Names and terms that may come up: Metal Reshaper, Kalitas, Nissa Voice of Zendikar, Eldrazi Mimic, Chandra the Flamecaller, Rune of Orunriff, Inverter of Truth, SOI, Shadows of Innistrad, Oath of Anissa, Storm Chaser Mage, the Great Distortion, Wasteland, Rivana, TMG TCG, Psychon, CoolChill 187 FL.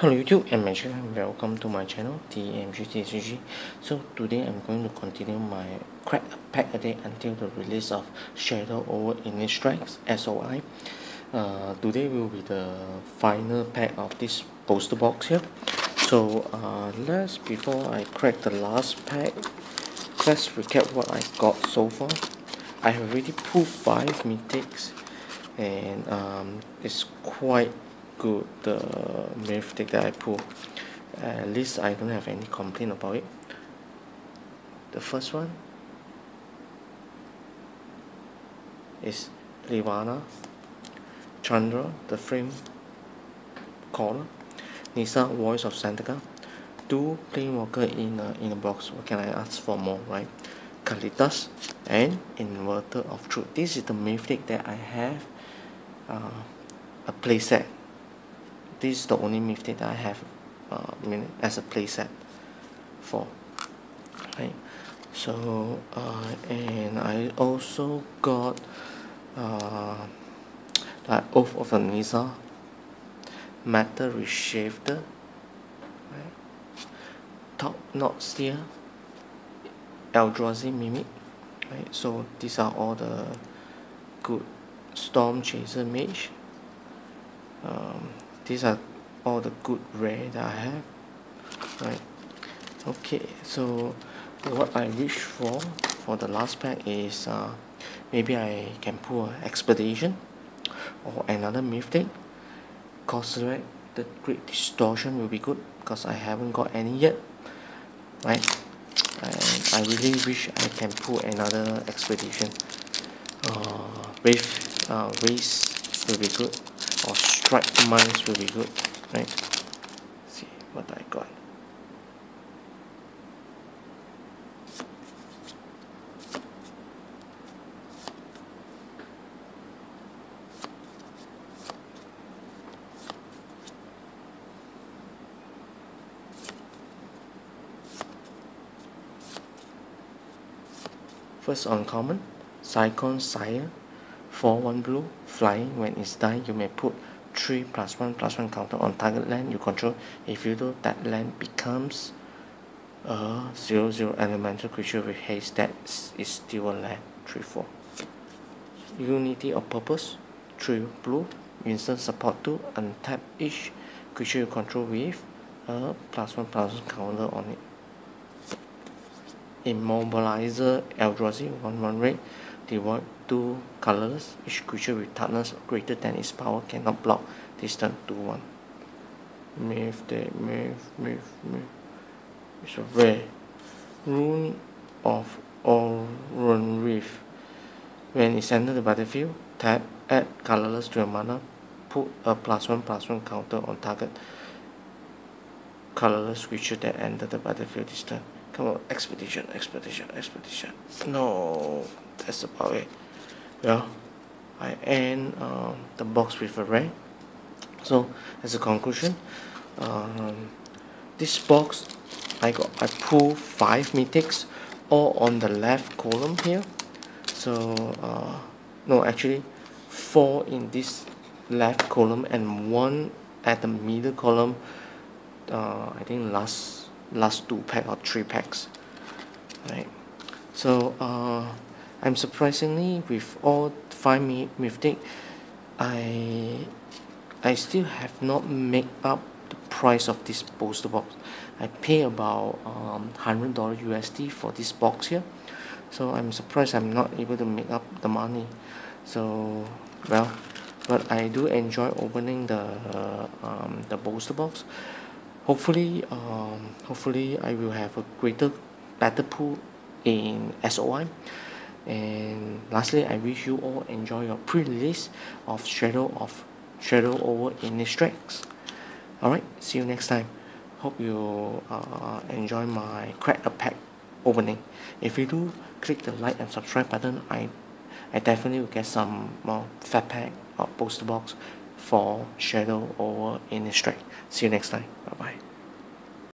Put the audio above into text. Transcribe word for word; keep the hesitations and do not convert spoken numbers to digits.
Hello YouTube and my channel, welcome to my channel T M G T C G. So today I'm going to continue my crack pack a day until the release of Shadows of Innistrad S O I. Uh, today will be the final pack of this poster box here. So uh, let's, before I crack the last pack, let's recap what I got so far. I have already pulled five mythics and um, it's quite good, the mythic that I pulled. At least I don't have any complaint about it. The first one is Rivana, Chandra the Flamecaller, Nissa Voice of Zendikar, two Planewalker in a, in a box. What can I ask for more, right? Kalitas and Inverter of Truth. This is the mythic that I have uh, a playset. This is the only mythic that I have uh, as a playset for, right? So, uh, and I also got uh, like Oath of Anissa, Metal Reshaper, right? Top Knot Steer, Eldrazi Mimic, right? So these are all the good. Storm Chaser Mage. Um, These are all the good rare that I have, right? Okay, so what I wish for for the last pack is uh, maybe I can pull an Expedition or another mythic. Cause the Great Distortion will be good because I haven't got any yet, right? And I really wish I can pull another Expedition. Uh, wave, uh, Waste will be good. Or Strike Mines will be good, right? Let's see what I got. First uncommon, Psychon Sire. four one blue, flying. When it's dying, you may put three plus one plus one counter on target land you control. If you do, that land becomes a zero zero elemental creature with haste that is still a land. three four. Unity of Purpose, three blue, instant support two, untap each creature you control with a plus one plus one counter on it. Immobilizer Eldrazi, one one red. Devoid two colorless. Each creature with toughness greater than its power cannot block. This turn two one. Move that, move, move, move. It's a rare. Rune of Orunriff. When it's entered the battlefield, tap, add colorless to your mana, put a plus one plus one counter on target colorless creature that entered the battlefield this turn. Come on, expedition, expedition, expedition. No, that's about it. Well, I end um, the box with a rare. So, as a conclusion, um, this box I got, I pulled five mythics, all on the left column here. So, uh, no, actually, four in this left column and one at the middle column. Uh, I think last. last two pack or three packs, right? So uh, I'm surprisingly with all five mythic, I I still have not made up the price of this poster box. I pay about um, one hundred dollars U S D for this box here, so I'm surprised I'm not able to make up the money. So well, but I do enjoy opening the uh, um, the poster box. Hopefully, um, hopefully I will have a greater, better pool in S O I. And lastly, I wish you all enjoy your pre-release of Shadow of Shadow over Innistrad. All right, see you next time. Hope you uh, enjoy my crack a pack opening. If you do, click the like and subscribe button. I, I definitely will get some more fat pack or poster box for Shadow over Innistrad. See you next time. Bye bye.